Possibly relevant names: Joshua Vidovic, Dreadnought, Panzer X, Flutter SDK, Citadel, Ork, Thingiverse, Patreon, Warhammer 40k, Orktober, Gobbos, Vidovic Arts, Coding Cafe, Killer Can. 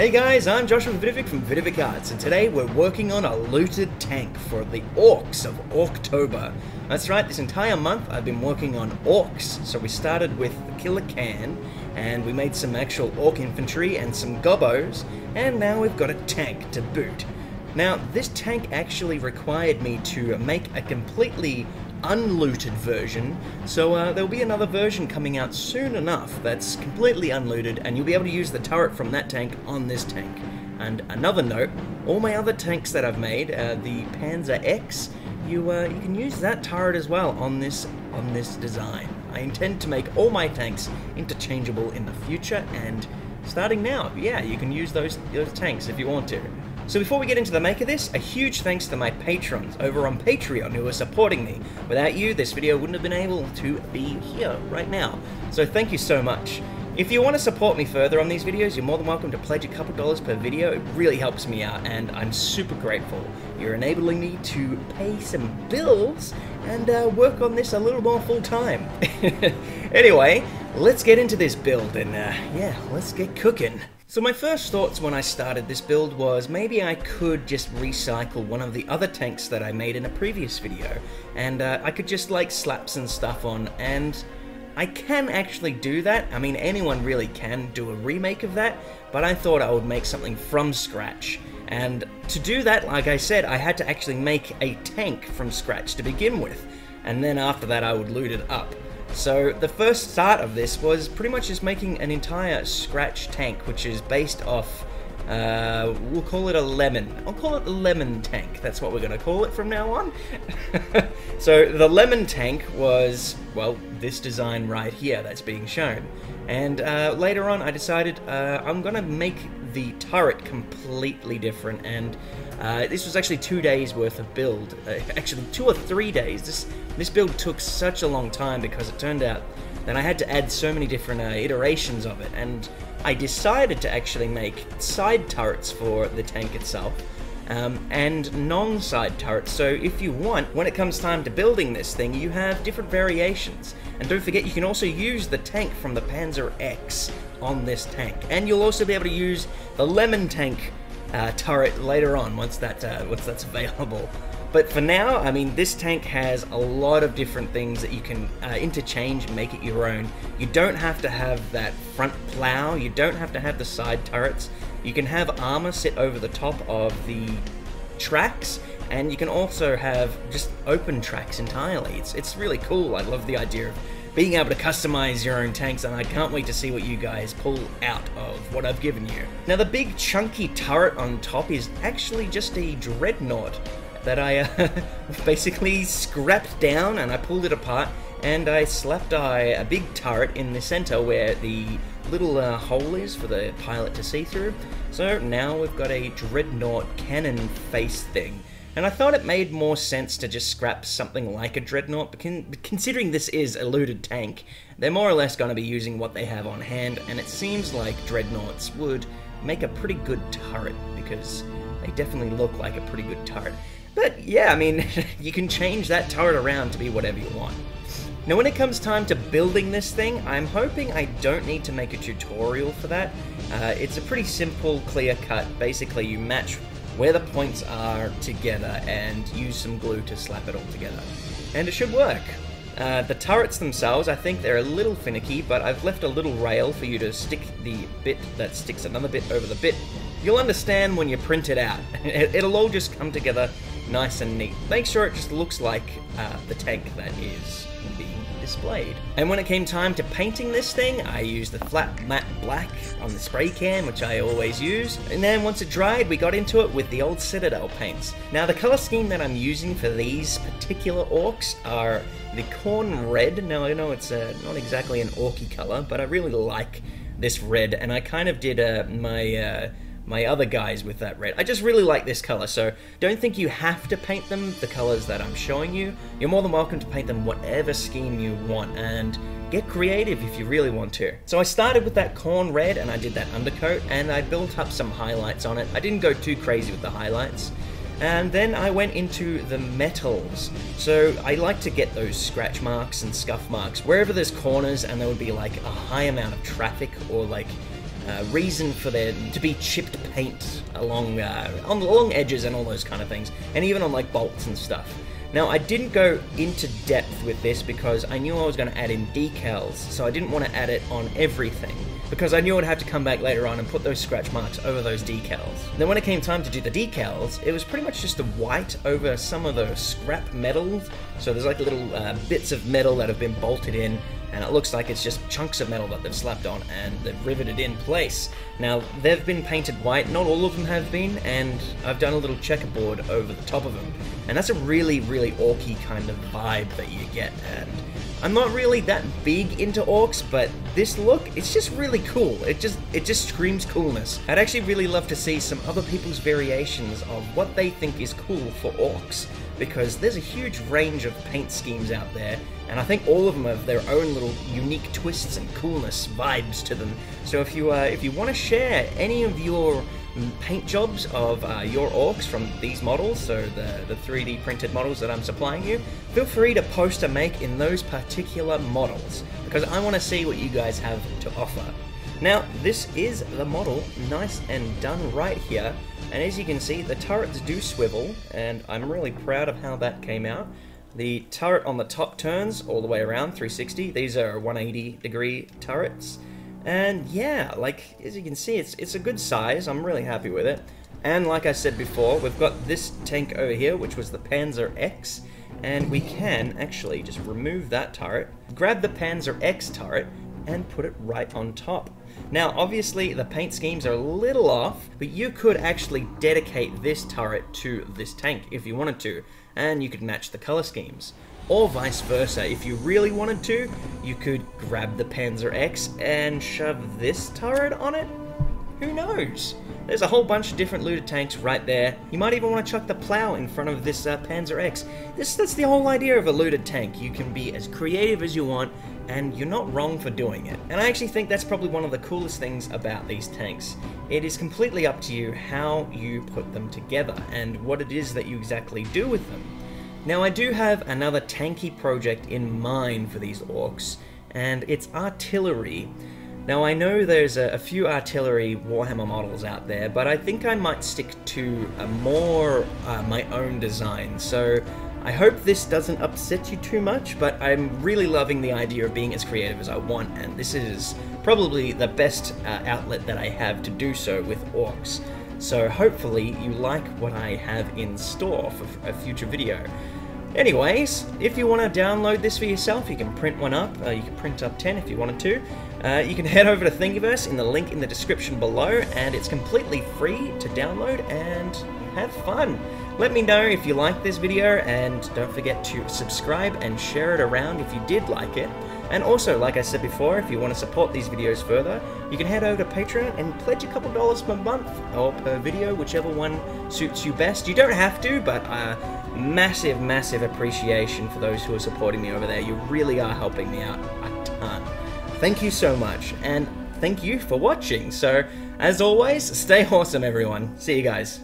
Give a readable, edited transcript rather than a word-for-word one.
Hey guys, I'm Joshua Vidovic from Vidovic Arts, and today we're working on a looted tank for the Orks of Orktober. That's right, this entire month I've been working on Orks. So we started with the Killer Can, and we made some actual Ork infantry and some Gobbos, and now we've got a tank to boot. Now, this tank actually required me to make a completely unlooted version, so there'll be another version coming out soon enough that's completely unlooted, and you'll be able to use the turret from that tank on this tank. And another note, all my other tanks that I've made, the Panzer X, you can use that turret as well on this design. I intend to make all my tanks interchangeable in the future, and starting now, yeah, you can use those tanks if you want to. So before we get into the make of this, a huge thanks to my patrons over on Patreon who are supporting me. Without you, this video wouldn't have been able to be here right now. So thank you so much. If you want to support me further on these videos, you're more than welcome to pledge a couple dollars per video. It really helps me out, and I'm super grateful. You're enabling me to pay some bills and work on this a little more full time. Anyway, let's get into this build and yeah, let's get cooking. So my first thoughts when I started this build was maybe I could just recycle one of the other tanks that I made in a previous video, and I could just like slap some stuff on, and I can actually do that. I mean, anyone really can do a remake of that, but I thought I would make something from scratch. And to do that, like I said, I had to actually make a tank from scratch to begin with, and then after that I would loot it up. So the first start of this was pretty much just making an entire scratch tank, which is based off, we'll call it a lemon. I'll call it the lemon tank. That's what we're going to call it from now on. So the lemon tank was, well, this design right here that's being shown. And later on I decided I'm going to make the turret completely different, and this was actually 2 days worth of build, actually 2 or 3 days. This build took such a long time because it turned out that I had to add so many different iterations of it, and I decided to actually make side turrets for the tank itself, and non-side turrets, so if you want, when it comes time to building this thing, you have different variations. And don't forget, you can also use the tank from the Panzer X on this tank, and you'll also be able to use the lemon tank turret later on once that's available. But for now, I mean, this tank has a lot of different things that you can interchange and make it your own. You don't have to have that front plow, you don't have to have the side turrets, you can have armor sit over the top of the tracks, and you can also have just open tracks entirely. It's really cool. I love the idea of being able to customize your own tanks, and I can't wait to see what you guys pull out of what I've given you. Now, the big chunky turret on top is actually just a Dreadnought that I basically scrapped down, and I pulled it apart, and I slapped a big turret in the center where the little hole is for the pilot to see through. So now we've got a Dreadnought cannon face thing. And I thought it made more sense to just scrap something like a Dreadnought, but considering this is a looted tank, they're more or less going to be using what they have on hand, and it seems like Dreadnoughts would make a pretty good turret, because they definitely look like a pretty good turret. But yeah, I mean, you can change that turret around to be whatever you want. Now, when it comes time to building this thing, I'm hoping I don't need to make a tutorial for that. It's a pretty simple, clear cut. Basically, you match where the points are together and use some glue to slap it all together, and it should work. The turrets themselves, I think they're a little finicky, but I've left a little rail for you to stick the bit that sticks another bit over the bit. You'll understand when you print it out. It'll all just come together nice and neat. Make sure it just looks like the tank that is being displayed. And when it came time to painting this thing, I used the flat matte black on the spray can, which I always use, and then once it dried we got into it with the old Citadel paints. Now, the colour scheme that I'm using for these particular Orks are the corn red. Now, I know it's not exactly an Orky colour, but I really like this red, and I kind of did my other guys with that red. I just really like this colour, so don't think you have to paint them the colours that I'm showing you. You're more than welcome to paint them whatever scheme you want, and get creative if you really want to. So I started with that corn red, and I did that undercoat, and I built up some highlights on it. I didn't go too crazy with the highlights. And then I went into the metals. So I like to get those scratch marks and scuff marks wherever there's corners and there would be like a high amount of traffic or like reason for there to be chipped paint along along edges and all those kind of things, and even on like bolts and stuff. Now, I didn't go into depth with this because I knew I was going to add in decals, so I didn't want to add it on everything, because I knew I'd have to come back later on and put those scratch marks over those decals. Then when it came time to do the decals, it was pretty much just the white over some of the scrap metal, so there's like little bits of metal that have been bolted in, and it looks like it's just chunks of metal that they've slapped on and they've riveted in place. Now, they've been painted white, not all of them have been, and I've done a little checkerboard over the top of them. And that's a really, really orky kind of vibe that you get, and I'm not really that big into orcs, but this look, it's just really cool. It just screams coolness. I'd actually really love to see some other people's variations of what they think is cool for orcs, because there's a huge range of paint schemes out there, and I think all of them have their own little unique twists and coolness vibes to them. So if you want to share any of your paint jobs of your orcs from these models, so the 3D printed models that I'm supplying you, feel free to post a make in those particular models, because I want to see what you guys have to offer. Now, this is the model, nice and done right here, and as you can see, the turrets do swivel, and I'm really proud of how that came out. The turret on the top turns all the way around, 360, these are 180 degree turrets. And yeah, like, as you can see, it's a good size. I'm really happy with it. And like I said before, we've got this tank over here, which was the Panzer X, and we can actually just remove that turret, grab the Panzer X turret, and put it right on top. Now, obviously, the paint schemes are a little off, but you could actually dedicate this turret to this tank if you wanted to, and you could match the color schemes. Or vice versa, if you really wanted to, you could grab the Panzer X and shove this turret on it? Who knows? There's a whole bunch of different looted tanks right there. You might even want to chuck the plow in front of this Panzer X. That's the whole idea of a looted tank. You can be as creative as you want, and you're not wrong for doing it. And I actually think that's probably one of the coolest things about these tanks. It is completely up to you how you put them together, and what it is that you exactly do with them. Now, I do have another tanky project in mind for these orcs, and it's artillery. Now, I know there's a few artillery Warhammer models out there, but I think I might stick to a more my own design, so I hope this doesn't upset you too much, but I'm really loving the idea of being as creative as I want, and this is probably the best outlet that I have to do so with orcs. So hopefully you like what I have in store for a future video. Anyways, if you want to download this for yourself, you can print one up. You can print up 10 if you wanted to. You can head over to Thingiverse in the link in the description below, and it's completely free to download, and have fun. Let me know if you like this video, and don't forget to subscribe and share it around if you did like it. And also, like I said before, if you want to support these videos further, you can head over to Patreon and pledge a couple dollars per month or per video, whichever one suits you best. You don't have to, but massive, massive appreciation for those who are supporting me over there. You really are helping me out a ton. Thank you so much, and thank you for watching. So, as always, stay awesome, everyone. See you guys.